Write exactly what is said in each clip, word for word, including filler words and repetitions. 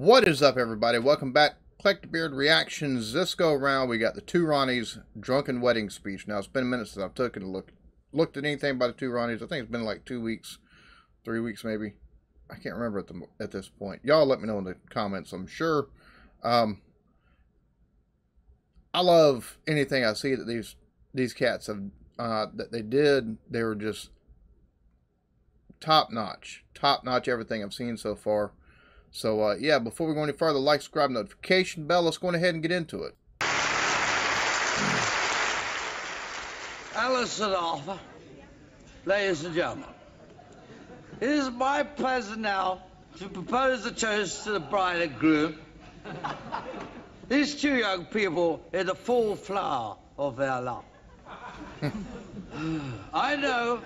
What is up, everybody? Welcome back. Collect Beard Reactions. This go around, we got The Two Ronnies' drunken wedding speech. Now, it's been a minute since I've taken a look, looked at anything by The Two Ronnies. I think it's been like two weeks, three weeks maybe. I can't remember at, the, at this point. Y'all let me know in the comments, I'm sure. Um, I love anything I see that these these cats have, uh, that they did. They were just top-notch. Top-notch everything I've seen so far. So, uh, yeah, before we go any further, like, subscribe, notification bell, let's go ahead and get into it. Alison Arthur, ladies and gentlemen, it is my pleasure now to propose a toast to the bride and groom. These two young people in the full flower of their love. I know.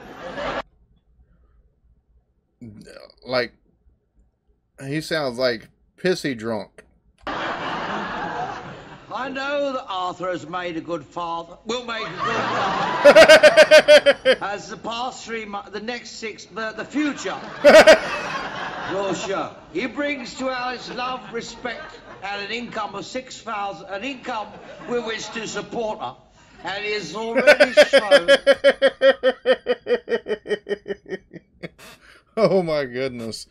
Like... He sounds like pissy drunk. I know that Arthur has made a good father. Will make a good father. As the past three months, the next six, the, the future will show. He brings to Alice love, respect, and an income of six thousand, an income with which to support her, and he has already shown. Oh my goodness.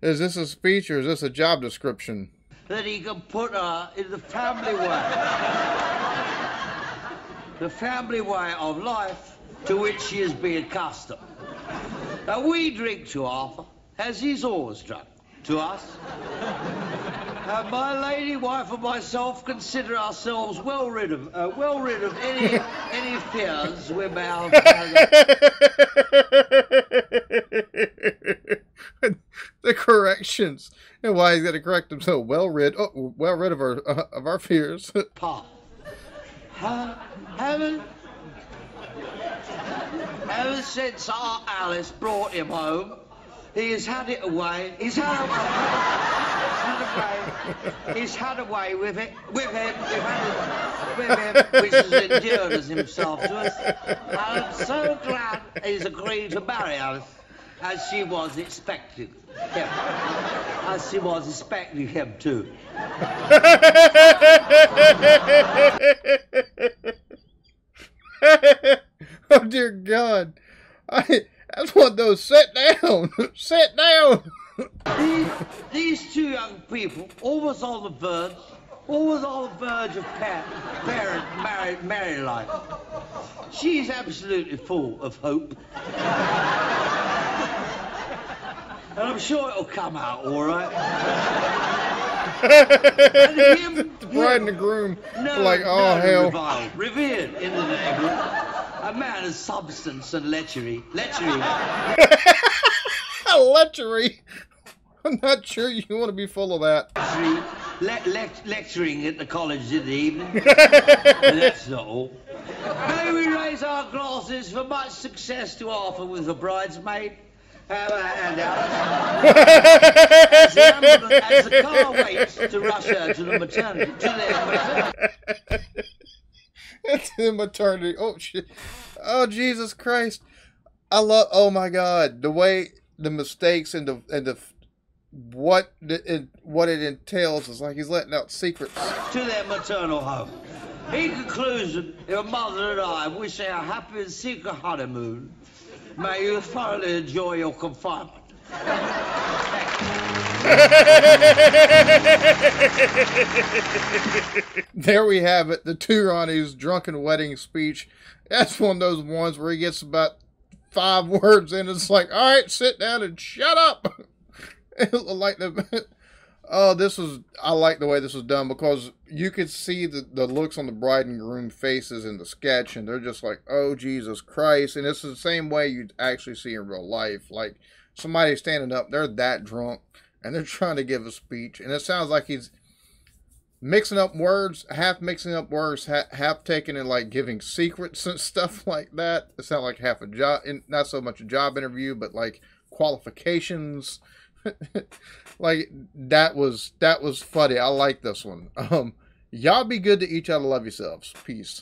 Is this a speech or is this a job description? That he can put her in the family way. The family way of life to which she has been accustomed. Now we drink to Arthur, as he's always drunk to us. And my lady wife and myself consider ourselves well rid of, uh, well rid of any, any fears we're bound to. The corrections and why he's got to correct him so well rid oh, well rid of our uh, of our fears. Pa, ha, haven't ever since our Alice brought him home, he has had it away. He's had away. He's had away. He's had away with it. With him. With him. With him. Which has endured as himself to us. And I'm so glad he's agreed to marry Alice. As she was expecting him. As she was expecting him too. Oh dear God. I, I want those sit down. Sit down. These, these two young people, always on the verge, always on the verge of parent, parent married, married life. She's absolutely full of hope. And I'm sure it'll come out all right. And him, the bride him, and the groom, no, like, oh no, hell. Reviled, revered in the neighborhood, a man of substance and lechery. Lechery. Lechery. I'm not sure you want to be full of that. Le le lecturing at the college in the evening. And that's not all. May we raise our glasses for much success to Arthur with the bridesmaid. Uh, and, uh, as, the ambulance, as the car waits to rush her to the maternity, to the maternity. It's the maternity. Oh shit! Oh Jesus Christ! I love. Oh my God! The way the mistakes and the and the what the, it, what it entails is like he's letting out secrets to their maternal home. In conclusion, your mother and I wish you a happy and secret honeymoon. May you thoroughly enjoy your confinement. There we have it. The Two Ronnies' drunken wedding speech. That's one of those ones where he gets about five words in and it's like, all right, sit down and shut up. Like the, oh, this was, I like the way this was done because you could see the, the looks on the bride and groom faces in the sketch and they're just like, oh, Jesus Christ. And it's the same way you'd actually see in real life. Like somebody standing up, they're that drunk and they're trying to give a speech. And it sounds like he's mixing up words, half mixing up words, half, half taking and like giving secrets and stuff like that. It sounds like half a job, not so much a job interview, but like qualifications. Like that was that was funny. I like this one. Um y'all be good to each other. Love yourselves. Peace.